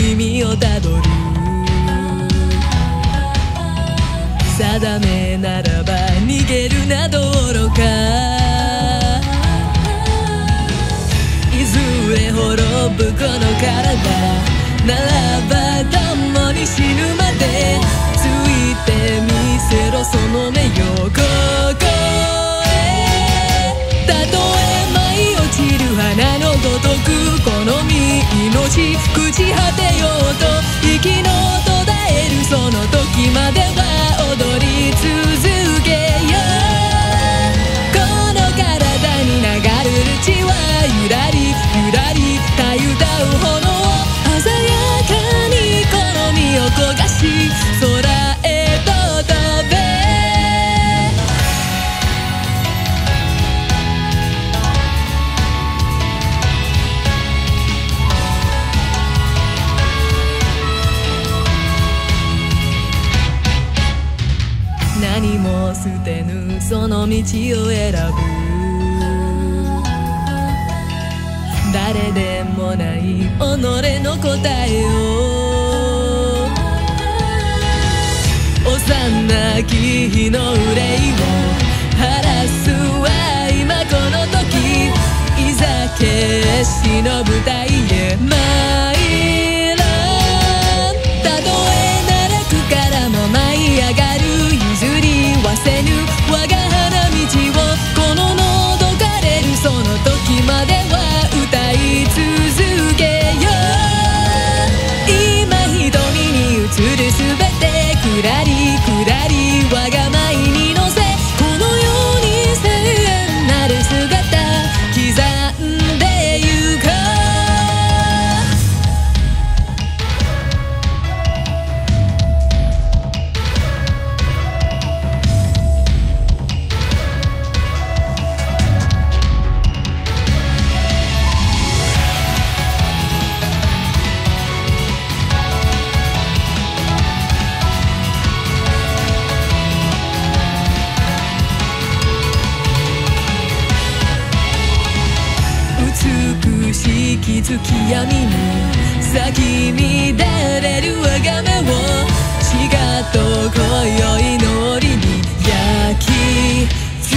意味をたどる定めならば逃げるなど愚か、いずれ滅ぶこの体ならば共に死ぬまでついてみせろその目よ、ここへ。たとえ舞い落ちる花のごとくこの身命朽ち果てようと息の途絶えるその時までは踊り続けよう。この体に流れる血はゆらりゆらりたゆたう炎鮮やかにこの身を焦がし空へと飛べ。何も捨てぬその道を選ぶ、誰でもない己の答えを、幼き日の憂いを晴らすは今この時、いざ決死の舞台へ参ろう。たとえ奈落からも舞い上がる譲りはせぬ我が花道を、こののどかれるその時までは歌い続けよう。今瞳に映るすべてくらりくらり我が舞に乗せ、このように千円なる姿刻んでゆこう。「月闇に咲き乱れるわが目を」「血がと今宵の檻に焼き付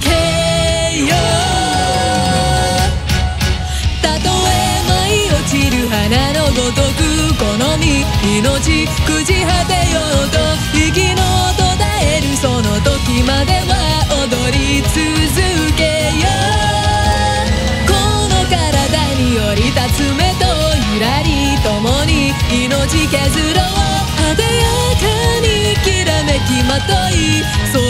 けよう」「たとえ舞い落ちる花のごとくこの身命朽ち果てようと」「息の途絶えるその時までは踊り続けよう」降り立つ目とゆらり共に命削ろう、艶やかにきらめきまとい